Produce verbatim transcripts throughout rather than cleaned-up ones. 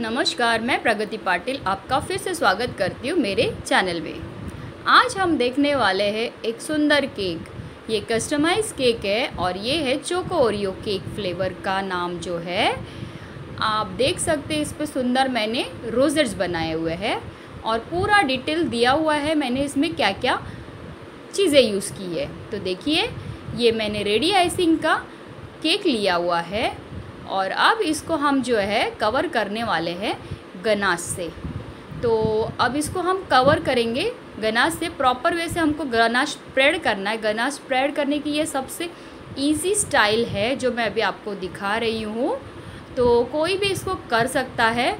नमस्कार, मैं प्रगति पाटिल आपका फिर से स्वागत करती हूँ मेरे चैनल में। आज हम देखने वाले हैं एक सुंदर केक। ये कस्टमाइज केक है और ये है चोको ओरियो केक। फ्लेवर का नाम जो है आप देख सकते हैं, इस पर सुंदर मैंने रोजेट्स बनाए हुए हैं और पूरा डिटेल दिया हुआ है मैंने इसमें क्या क्या चीज़ें यूज़ की है। तो देखिए, ये मैंने रेडी आइसिंग का केक लिया हुआ है और अब इसको हम जो है कवर करने वाले हैं गनाश से। तो अब इसको हम कवर करेंगे गनाश से। प्रॉपर वे से हमको गनाश स्प्रेड करना है। गनाश स्प्रेड करने की ये सबसे इजी स्टाइल है जो मैं अभी आपको दिखा रही हूँ, तो कोई भी इसको कर सकता है।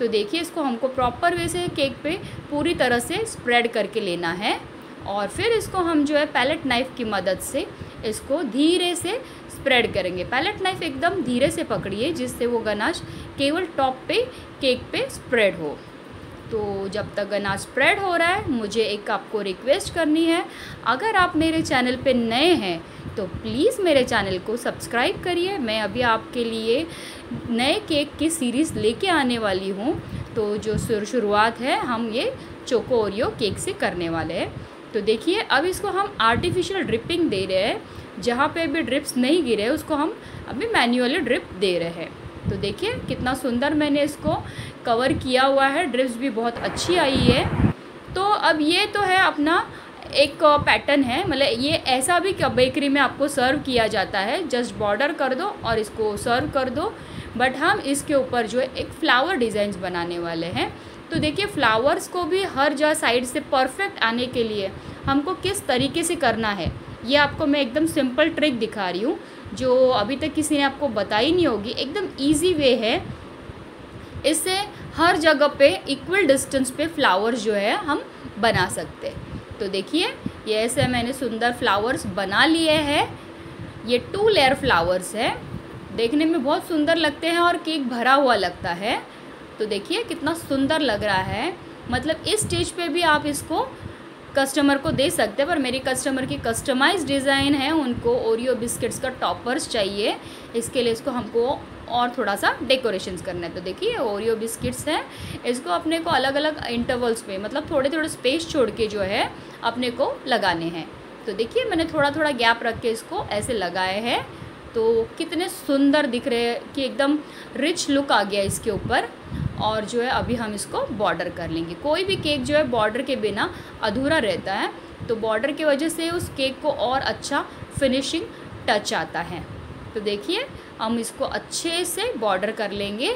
तो देखिए, इसको हमको प्रॉपर वे से केक पे पूरी तरह से स्प्रेड करके लेना है और फिर इसको हम जो है पैलेट नाइफ़ की मदद से इसको धीरे से स्प्रेड करेंगे। पैलेट नाइफ एकदम धीरे से पकड़िए जिससे वो गनाश केवल टॉप पे केक पे स्प्रेड हो। तो जब तक गनाश स्प्रेड हो रहा है, मुझे एक आपको रिक्वेस्ट करनी है, अगर आप मेरे चैनल पे नए हैं तो प्लीज़ मेरे चैनल को सब्सक्राइब करिए। मैं अभी आपके लिए नए केक की सीरीज़ लेके आने वाली हूँ। तो जो शुरुआत है हम ये चोको ओरियो केक से करने वाले हैं। तो देखिए, अब इसको हम आर्टिफिशियल ड्रिपिंग दे रहे हैं। जहाँ पे भी ड्रिप्स नहीं गिरे उसको हम अभी मैन्युअली ड्रिप दे रहे हैं। तो देखिए कितना सुंदर मैंने इसको कवर किया हुआ है, ड्रिप्स भी बहुत अच्छी आई है। तो अब ये तो है अपना एक पैटर्न है, मतलब ये ऐसा भी बेकरी में आपको सर्व किया जाता है। जस्ट बॉर्डर कर दो और इसको सर्व कर दो, बट हम इसके ऊपर जो है एक फ्लावर डिज़ाइंस बनाने वाले हैं। तो देखिए, फ्लावर्स को भी हर जगह साइड से परफेक्ट आने के लिए हमको किस तरीके से करना है, ये आपको मैं एकदम सिंपल ट्रिक दिखा रही हूँ जो अभी तक किसी ने आपको बताई नहीं होगी। एकदम इजी वे है, इससे हर जगह पे इक्वल डिस्टेंस पे फ्लावर्स जो है हम बना सकते हैं। तो देखिए, ये ऐसे मैंने सुंदर फ्लावर्स बना लिए हैं। ये टू लेयर फ्लावर्स है, देखने में बहुत सुंदर लगते हैं और केक भरा हुआ लगता है। तो देखिए कितना सुंदर लग रहा है। मतलब इस स्टेज पे भी आप इसको कस्टमर को दे सकते हैं, पर मेरी कस्टमर की कस्टमाइज डिज़ाइन है, उनको ओरियो बिस्किट्स का टॉपर्स चाहिए। इसके लिए इसको हमको और थोड़ा सा डेकोरेशंस करना है। तो देखिए, ओरियो बिस्किट्स हैं, इसको अपने को अलग अलग इंटरवल्स पे, मतलब थोड़े थोड़े स्पेस छोड़ के जो है अपने को लगाने हैं। तो देखिए, मैंने थोड़ा थोड़ा गैप रख के इसको ऐसे लगाए हैं। तो कितने सुंदर दिख रहे हैं कि एकदम रिच लुक आ गया इसके ऊपर। और जो है अभी हम इसको बॉर्डर कर लेंगे। कोई भी केक जो है बॉर्डर के बिना अधूरा रहता है, तो बॉर्डर की वजह से उस केक को और अच्छा फिनिशिंग टच आता है। तो देखिए, हम इसको अच्छे से बॉर्डर कर लेंगे।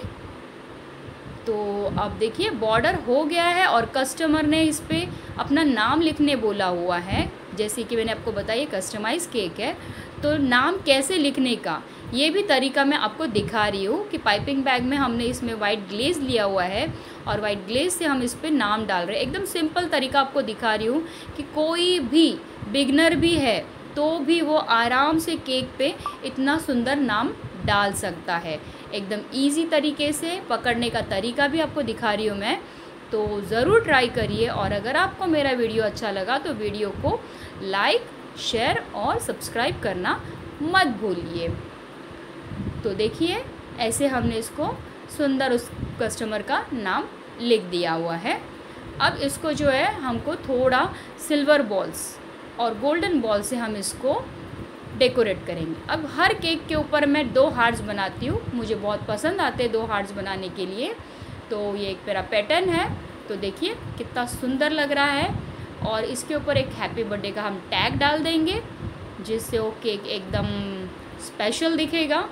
तो अब देखिए बॉर्डर हो गया है और कस्टमर ने इस पर अपना नाम लिखने बोला हुआ है। जैसे कि मैंने आपको बताया, कस्टमाइज केक है, तो नाम कैसे लिखने का ये भी तरीका मैं आपको दिखा रही हूँ। कि पाइपिंग बैग में हमने इसमें वाइट ग्लेज़ लिया हुआ है और वाइट ग्लेज़ से हम इस पर नाम डाल रहे हैं। एकदम सिंपल तरीका आपको दिखा रही हूँ कि कोई भी बिगनर भी है तो भी वो आराम से केक पे इतना सुंदर नाम डाल सकता है। एकदम ईजी तरीके से पकड़ने का तरीका भी आपको दिखा रही हूँ मैं। तो ज़रूर ट्राई करिए और अगर आपको मेरा वीडियो अच्छा लगा तो वीडियो को लाइक, शेयर और सब्सक्राइब करना मत भूलिए। तो देखिए, ऐसे हमने इसको सुंदर उस कस्टमर का नाम लिख दिया हुआ है। अब इसको जो है हमको थोड़ा सिल्वर बॉल्स और गोल्डन बॉल से हम इसको डेकोरेट करेंगे। अब हर केक के ऊपर मैं दो हार्ट्स बनाती हूँ, मुझे बहुत पसंद आते हैं दो हार्ट्स बनाने के लिए। तो ये एक मेरा पैटर्न है। तो देखिए कितना सुंदर लग रहा है। और इसके ऊपर एक हैप्पी बर्थडे का हम टैग डाल देंगे जिससे वो केक एकदम स्पेशल दिखेगा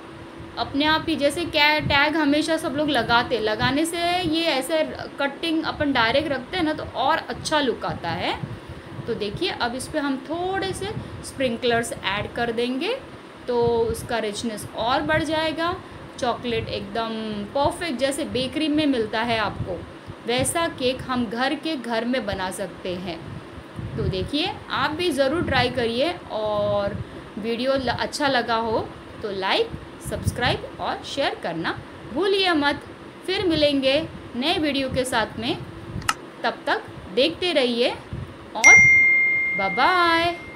अपने आप ही। जैसे क्या टैग हमेशा सब लोग लगाते, लगाने से ये ऐसे कटिंग अपन डायरेक्ट रखते हैं ना, तो और अच्छा लुक आता है। तो देखिए, अब इस पर हम थोड़े से स्प्रिंकलर्स ऐड कर देंगे तो उसका रिचनेस और बढ़ जाएगा। चॉकलेट एकदम परफेक्ट जैसे बेकरी में मिलता है आपको, वैसा केक हम घर के घर में बना सकते हैं। तो देखिए, आप भी ज़रूर ट्राई करिए और वीडियो अच्छा लगा हो तो लाइक, सब्सक्राइब और शेयर करना भूलिए मत। फिर मिलेंगे नए वीडियो के साथ में, तब तक देखते रहिए और बाय बाय।